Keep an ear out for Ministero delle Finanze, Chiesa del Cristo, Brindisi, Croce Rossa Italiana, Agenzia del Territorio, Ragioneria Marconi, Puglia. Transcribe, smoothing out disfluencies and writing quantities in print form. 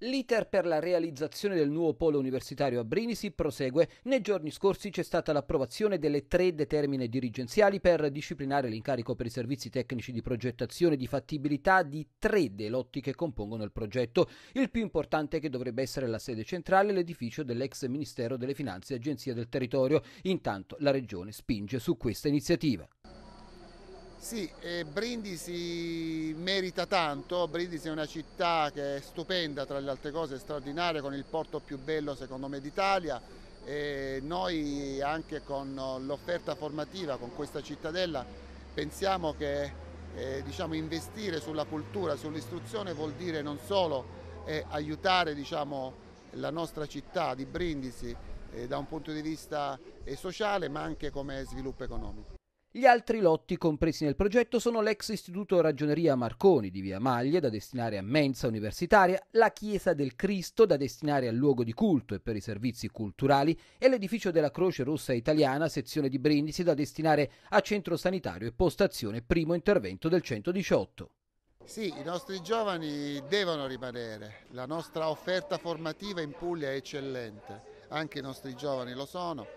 L'iter per la realizzazione del nuovo polo universitario a Brindisi prosegue. Nei giorni scorsi c'è stata l'approvazione delle 3 determine dirigenziali per disciplinare l'incarico per i servizi tecnici di progettazione di fattibilità di 3 dei lotti che compongono il progetto. Il più importante, che dovrebbe essere la sede centrale, l'edificio dell'ex Ministero delle Finanze e Agenzia del Territorio. Intanto la Regione spinge su questa iniziativa. Sì, Brindisi merita tanto. Brindisi è una città che è stupenda, tra le altre cose straordinaria, con il porto più bello secondo me d'Italia. Noi anche con l'offerta formativa, con questa cittadella, pensiamo che investire sulla cultura, sull'istruzione vuol dire non solo aiutare la nostra città di Brindisi da un punto di vista sociale, ma anche come sviluppo economico. Gli altri lotti compresi nel progetto sono l'ex istituto Ragioneria Marconi di via Maglie, da destinare a mensa universitaria, la Chiesa del Cristo, da destinare al luogo di culto e per i servizi culturali, e l'edificio della Croce Rossa Italiana, sezione di Brindisi, da destinare a centro sanitario e postazione primo intervento del 118. Sì, i nostri giovani devono rimanere. La nostra offerta formativa in Puglia è eccellente, anche i nostri giovani lo sono.